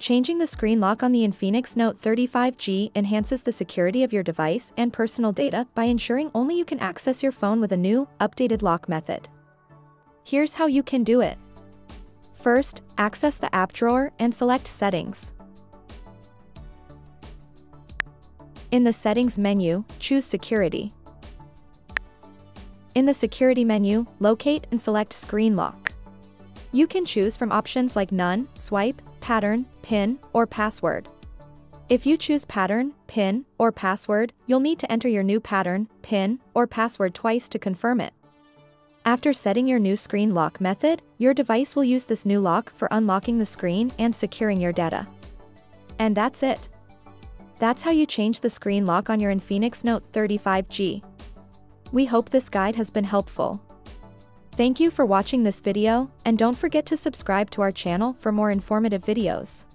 Changing the screen lock on the Infinix Note 30 5G enhances the security of your device and personal data by ensuring only you can access your phone with a new, updated lock method. Here's how you can do it. First, access the app drawer and select Settings. In the Settings menu, choose Security. In the Security menu, locate and select Screen Lock. You can choose from options like None, Swipe, Pattern, PIN, or Password. If you choose Pattern, PIN, or Password, you'll need to enter your new pattern, PIN, or password twice to confirm it. After setting your new screen lock method, your device will use this new lock for unlocking the screen and securing your data. And that's it. That's how you change the screen lock on your Infinix Note 30 5G. We hope this guide has been helpful. Thank you for watching this video, and don't forget to subscribe to our channel for more informative videos.